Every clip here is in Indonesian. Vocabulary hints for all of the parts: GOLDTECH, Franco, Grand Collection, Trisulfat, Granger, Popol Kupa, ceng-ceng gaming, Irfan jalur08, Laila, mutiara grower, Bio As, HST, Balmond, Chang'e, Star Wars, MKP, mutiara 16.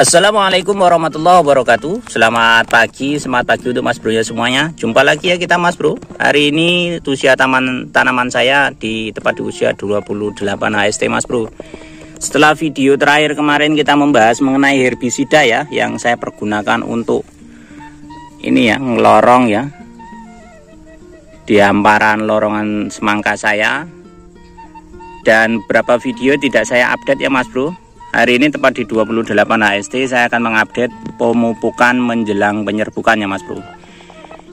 Assalamualaikum warahmatullahi wabarakatuh. Selamat pagi untuk Mas Bro ya semuanya. Jumpa lagi ya kita Mas Bro. Hari ini usia tanaman saya di tepat di usia 28 HST Mas Bro. Setelah video terakhir kemarin kita membahas mengenai herbisida ya, yang saya pergunakan untuk ini ya, ngelorong ya, di hamparan lorongan semangka saya. Dan beberapa video tidak saya update ya Mas Bro. Hari ini tepat di 28 HST saya akan mengupdate pemupukan menjelang penyerbukan ya Mas Bro.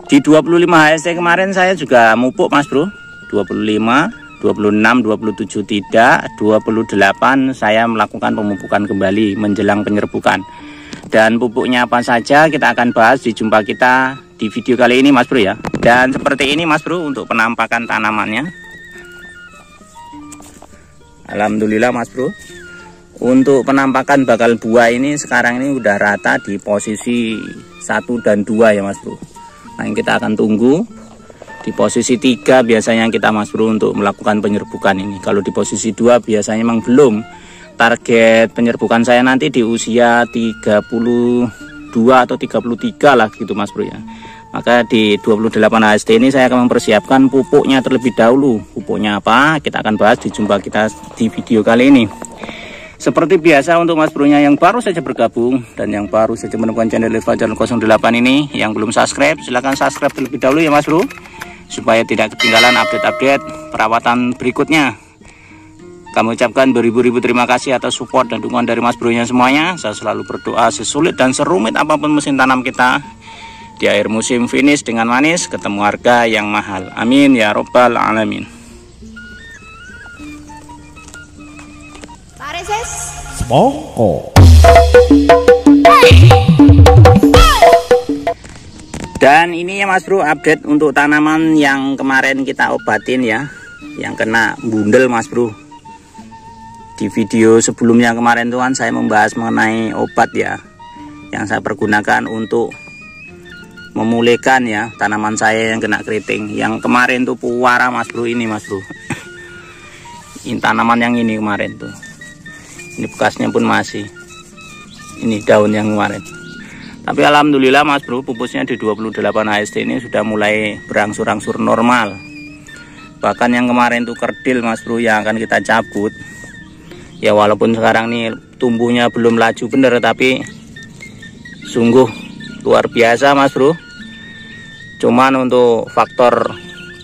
Di 25 HST kemarin saya juga mupuk Mas Bro. 25, 26, 27 tidak, 28 saya melakukan pemupukan kembali menjelang penyerbukan. Dan pupuknya apa saja kita akan bahas di jumpa kita di video kali ini Mas Bro ya. Dan seperti ini Mas Bro untuk penampakan tanamannya. Alhamdulillah Mas Bro. Untuk penampakan bakal buah ini sekarang ini udah rata di posisi 1 dan 2 ya Mas Bro. Nah, kita akan tunggu di posisi 3 biasanya kita Mas Bro untuk melakukan penyerbukan ini. Kalau di posisi 2 biasanya memang belum. Target penyerbukan saya nanti di usia 32 atau 33 lah gitu Mas Bro ya. Maka di 28 HST ini saya akan mempersiapkan pupuknya terlebih dahulu. Pupuknya apa? Kita akan bahas di jumpa kita di video kali ini. Seperti biasa untuk Mas Bro-nya yang baru saja bergabung dan yang baru saja menemukan channel Irfan jalur08 ini, yang belum subscribe silahkan subscribe terlebih dahulu ya Mas Bro, supaya tidak ketinggalan update-update perawatan berikutnya. Kami ucapkan beribu-ribu terima kasih atas support dan dukungan dari Mas Bro-nya semuanya. Saya selalu berdoa sesulit dan serumit apapun musim tanam kita, di akhir musim finish dengan manis, ketemu harga yang mahal. Amin ya robbal alamin. Semongko. Dan ini ya Mas Bro update untuk tanaman yang kemarin kita obatin ya, yang kena bundel Mas Bro. Di video sebelumnya kemarin tuan saya membahas mengenai obat ya, yang saya pergunakan untuk memulihkan ya tanaman saya yang kena keriting. Yang kemarin tuh puara Mas Bro, ini Mas Bro. Ini tanaman yang ini kemarin tuh. Ini bekasnya pun masih, ini daun yang kemarin. Tapi alhamdulillah Mas Bro, pupusnya di 28 HST ini sudah mulai berangsur-angsur normal. Bahkan yang kemarin tuh kerdil Mas Bro yang akan kita cabut. Ya walaupun sekarang nih tumbuhnya belum laju bener, tapi sungguh luar biasa Mas Bro. Cuman untuk faktor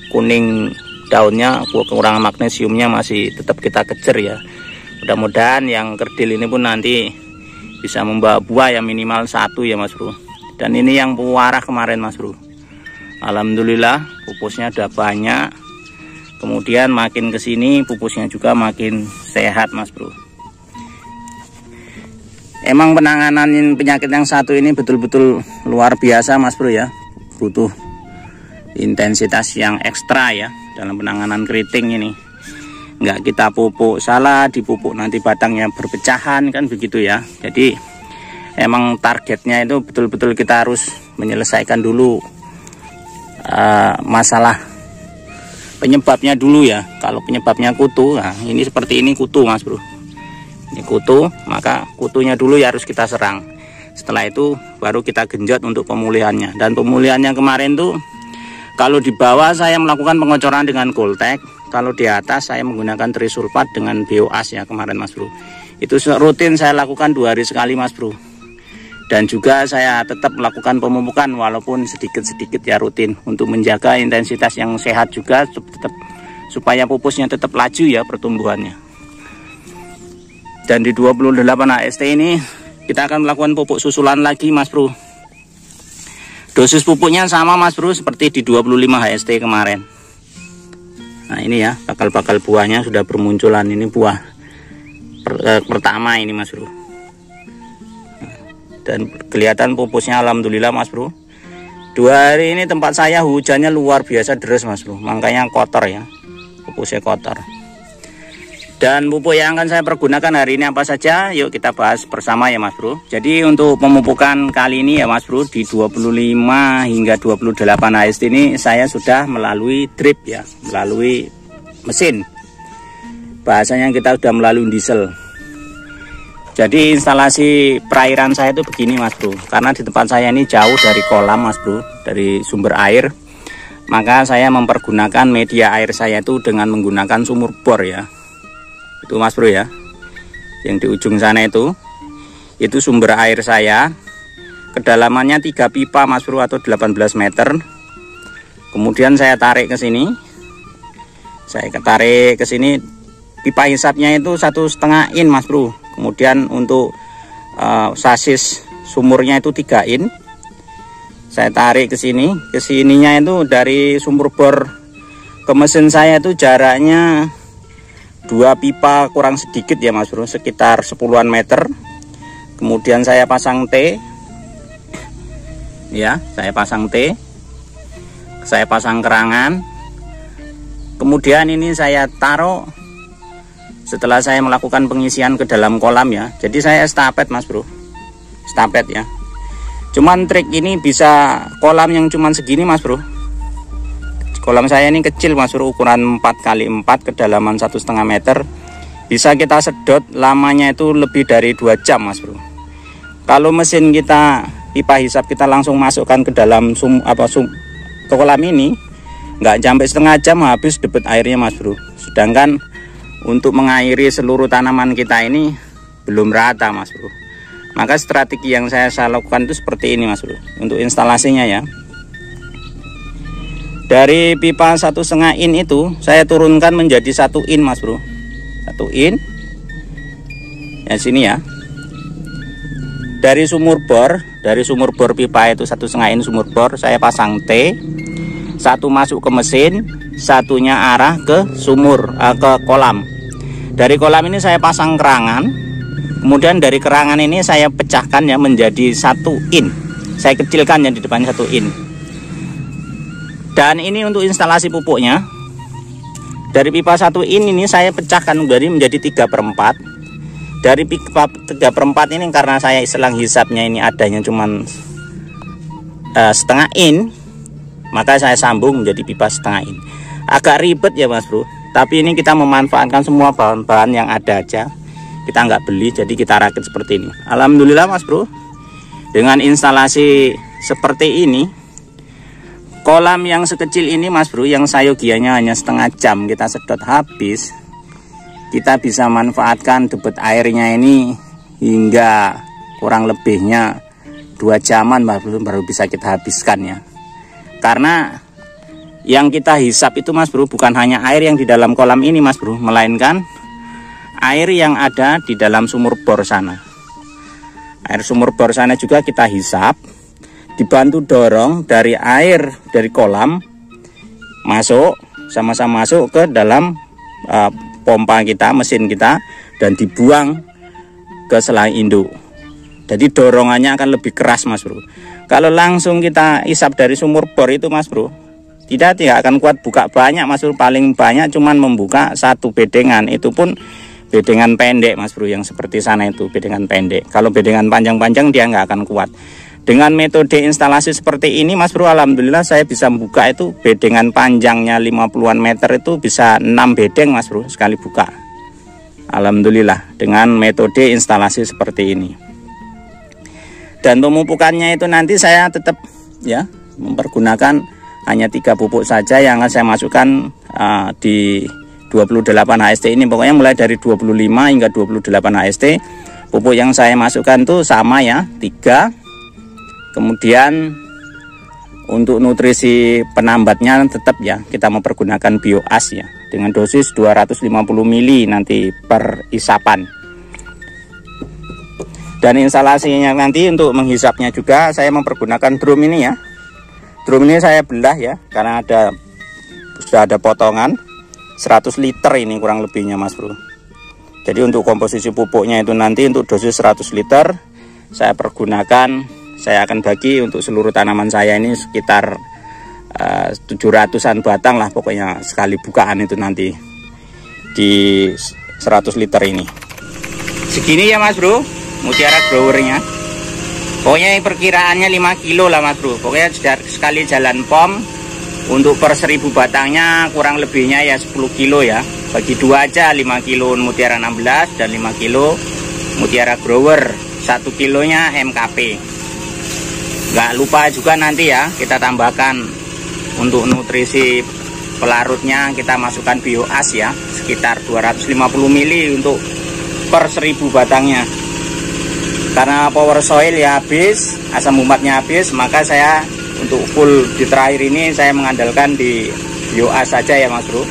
kuning daunnya, kekurangan magnesiumnya masih tetap kita kejar ya. Mudah-mudahan yang kerdil ini pun nanti bisa membawa buah yang minimal satu ya Mas Bro. Dan ini yang puara kemarin Mas Bro. Alhamdulillah pupusnya udah banyak. Kemudian makin kesini pupusnya juga makin sehat Mas Bro. Emang penanganan penyakit yang satu ini betul-betul luar biasa Mas Bro ya. Butuh intensitas yang ekstra ya dalam penanganan keriting ini. Nggak kita pupuk salah, dipupuk nanti batangnya berpecahan kan begitu ya. Jadi emang targetnya itu betul-betul kita harus menyelesaikan dulu masalah penyebabnya dulu ya. Kalau penyebabnya kutu, nah ini seperti ini kutu Mas Bro, ini kutu, maka kutunya dulu ya harus kita serang. Setelah itu baru kita genjot untuk pemulihannya. Dan pemulihannya kemarin tuh kalau di bawah saya melakukan pengocoran dengan GOLDTECH, kalau di atas saya menggunakan trisulfat dengan Bio As ya kemarin Mas Bro. Itu rutin saya lakukan 2 hari sekali Mas Bro. Dan juga saya tetap melakukan pemupukan walaupun sedikit-sedikit ya rutin, untuk menjaga intensitas yang sehat juga tetap, supaya pupusnya tetap laju ya pertumbuhannya. Dan di 28 HST ini kita akan melakukan pupuk susulan lagi Mas Bro. Dosis pupuknya sama Mas Bro seperti di 25 HST kemarin. Nah ini ya bakal-bakal buahnya sudah bermunculan. Ini buah pertama ini Mas Bro. Dan kelihatan pupusnya alhamdulillah Mas Bro. 2 hari ini tempat saya hujannya luar biasa deras Mas Bro. Makanya kotor ya, pupusnya kotor. Dan pupuk yang akan saya pergunakan hari ini apa saja, yuk kita bahas bersama ya Mas Bro. Jadi untuk pemupukan kali ini ya Mas Bro, di 25 hingga 28 HST ini saya sudah melalui drip ya, melalui mesin. Bahasanya kita sudah melalui diesel. Jadi instalasi perairan saya itu begini Mas Bro, karena di tempat saya ini jauh dari kolam Mas Bro, dari sumber air, maka saya mempergunakan media air saya itu dengan menggunakan sumur bor ya, itu Mas Bro ya, yang di ujung sana itu sumber air saya, kedalamannya 3 pipa Mas Bro atau 18 meter, kemudian saya tarik ke sini, pipa hisapnya itu 1,5 in Mas Bro. Kemudian untuk sasis sumurnya itu 3 in. Saya tarik ke sini. Ke sininya itu dari sumur bor ke mesin saya itu jaraknya 2 pipa kurang sedikit ya Mas Bro, sekitar 10-an meter. Kemudian saya pasang T. Ya, saya pasang T. Saya pasang kerangan. Kemudian ini saya taruh setelah saya melakukan pengisian ke dalam kolam ya. Jadi saya estafet Mas Bro, estafet ya. Cuman trik ini bisa kolam yang cuman segini Mas Bro. Kolam saya ini kecil Mas Bro, ukuran 4x4, kedalaman 1,5 meter. Bisa kita sedot lamanya itu lebih dari 2 jam Mas Bro. Kalau mesin kita, pipa hisap kita langsung masukkan ke dalam ke kolam ini, nggak sampai 1/2 jam habis debet airnya Mas Bro. Sedangkan untuk mengairi seluruh tanaman kita ini belum rata Mas Bro. Maka strategi yang saya lakukan itu seperti ini Mas Bro. Untuk instalasinya ya, dari pipa 1,5 in itu saya turunkan menjadi 1 in Mas Bro. 1 in. Ya sini ya. Dari sumur bor, pipa itu 1,5 in sumur bor, saya pasang T. 1 masuk ke mesin, 1-nya arah ke sumur, ke kolam. Dari kolam ini saya pasang kerangan, kemudian dari kerangan ini saya pecahkan ya menjadi 1 in, saya kecilkan ya di depan 1 in. Dan ini untuk instalasi pupuknya, dari pipa 1 in ini saya pecahkan menjadi 3/4. Dari pipa 3/4 ini karena saya selang hisapnya ini adanya cuman 1/2 in, maka saya sambung menjadi pipa 1/2 in. Agak ribet ya Mas Bro, tapi ini kita memanfaatkan semua bahan-bahan yang ada aja, kita nggak beli, jadi kita rakit seperti ini. Alhamdulillah Mas Bro, dengan instalasi seperti ini, kolam yang sekecil ini Mas Bro, yang sayogianya hanya 1/2 jam kita sedot habis, kita bisa manfaatkan debit airnya ini hingga kurang lebihnya 2 jaman baru bisa kita habiskan ya. Karena yang kita hisap itu Mas Bro bukan hanya air yang di dalam kolam ini Mas Bro, melainkan air yang ada di dalam sumur bor sana. Air sumur bor sana juga kita hisap, dibantu dorong dari air dari kolam masuk, sama-sama masuk ke dalam pompa kita, mesin kita, dan dibuang ke selang induk. Jadi dorongannya akan lebih keras Mas Bro. Kalau langsung kita hisap dari sumur bor itu Mas Bro, tidak akan kuat buka banyak Mas Bro, paling banyak cuman membuka 1 bedengan, itu pun bedengan pendek Mas Bro, yang seperti sana itu bedengan pendek. Kalau bedengan panjang-panjang dia nggak akan kuat. Dengan metode instalasi seperti ini Mas Bro, alhamdulillah saya bisa buka itu bedengan panjangnya 50-an meter itu bisa 6 bedeng Mas Bro sekali buka. Alhamdulillah dengan metode instalasi seperti ini. Dan pemupukannya itu nanti saya tetap ya mempergunakan hanya 3 pupuk saja yang akan saya masukkan di 28 HST ini. Pokoknya mulai dari 25 hingga 28 HST pupuk yang saya masukkan tuh sama ya, 3. Kemudian untuk nutrisi penambatnya tetap ya kita mempergunakan Bio As ya, dengan dosis 250 ml nanti per isapan. Dan instalasinya nanti untuk menghisapnya juga saya mempergunakan drum ini ya. Drum ini saya belah ya, karena sudah ada potongan 100 liter ini kurang lebihnya Mas Bro. Jadi untuk komposisi pupuknya itu nanti untuk dosis 100 liter saya pergunakan, saya akan bagi untuk seluruh tanaman saya ini sekitar 700-an batang lah pokoknya sekali bukaan itu nanti di 100 liter ini. Segini ya Mas Bro, mutiara growernya. Pokoknya perkiraannya 5 kilo lah Mas Bro. Pokoknya sekali jalan pom untuk per 1000 batangnya kurang lebihnya ya 10 kilo ya. Bagi 2 aja, 5 kilo mutiara 16 dan 5 kilo mutiara grower 1 kilonya MKP. Nggak lupa juga nanti ya kita tambahkan untuk nutrisi pelarutnya, kita masukkan Bio As ya, sekitar 250 ml untuk per 1000 batangnya. Karena power soil ya habis, asam umatnya habis, maka saya untuk full di terakhir ini saya mengandalkan di Bio As saja ya Mas Bro,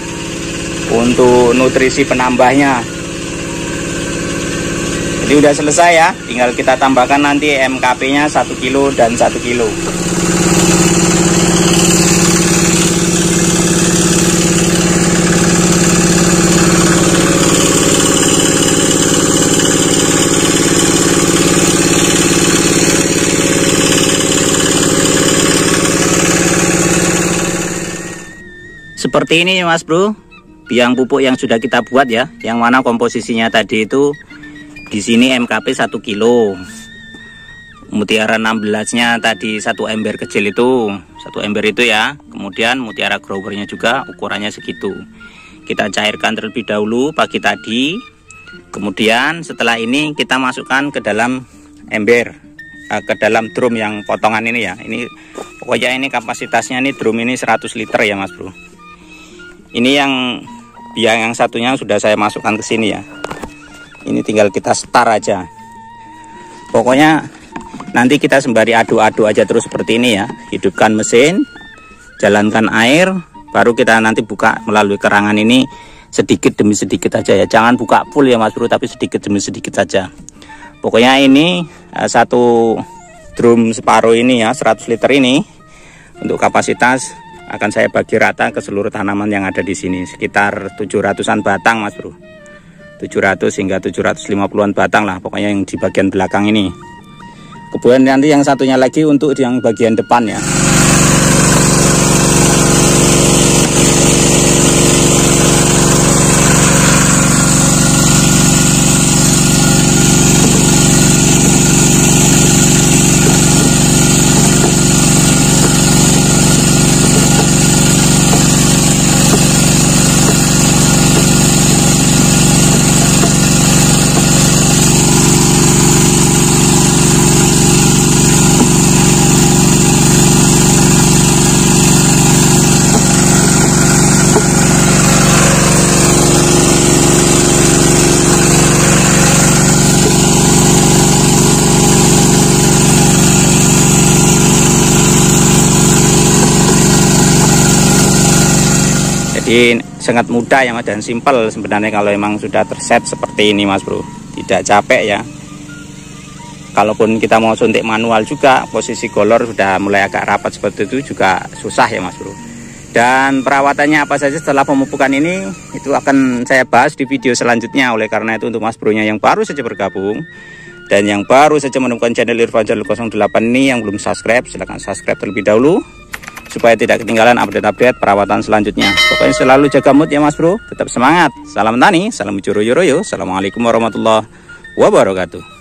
untuk nutrisi penambahnya. Jadi udah selesai ya, tinggal kita tambahkan nanti MKP-nya 1 kilo dan 1 kilo. Seperti ini Mas Bro, biang pupuk yang sudah kita buat ya, yang mana komposisinya tadi itu di sini MKP 1 kilo, mutiara 16-nya tadi 1 ember kecil itu, 1 ember itu ya. Kemudian mutiara growernya juga ukurannya segitu. Kita cairkan terlebih dahulu pagi tadi. Kemudian setelah ini kita masukkan ke dalam ember, ke dalam drum yang potongan ini ya. Ini pokoknya ini kapasitasnya nih drum ini 100 liter ya Mas Bro. Ini yang biang yang satunya sudah saya masukkan ke sini ya. Ini tinggal kita start aja. Pokoknya nanti kita sembari aduk-aduk aja terus seperti ini ya. Hidupkan mesin, jalankan air, baru kita nanti buka melalui kerangan ini sedikit demi sedikit aja ya. Jangan buka full ya Mas Bro, tapi sedikit demi sedikit saja. Pokoknya ini satu drum separuh ini ya, 100 liter ini untuk kapasitas akan saya bagi rata ke seluruh tanaman yang ada di sini, sekitar 700-an batang Mas Bro. 700 hingga 750-an batang lah pokoknya yang di bagian belakang ini. Kemudian nanti yang satunya lagi untuk yang bagian depan ya. Jadi sangat mudah ya Mas dan simpel sebenarnya kalau emang sudah terset seperti ini Mas Bro, tidak capek ya. Kalaupun kita mau suntik manual juga, posisi golor sudah mulai agak rapat seperti itu juga susah ya Mas Bro. Dan perawatannya apa saja setelah pemupukan ini itu akan saya bahas di video selanjutnya. Oleh karena itu untuk Mas Bro nya yang baru saja bergabung dan yang baru saja menemukan channel Irfan jalur08 ini, yang belum subscribe silahkan subscribe terlebih dahulu supaya tidak ketinggalan update-update perawatan selanjutnya. Pokoknya selalu jaga mood ya Mas Bro, tetap semangat. Salam tani, salam juru-juru yo. Assalamualaikum warahmatullahi wabarakatuh.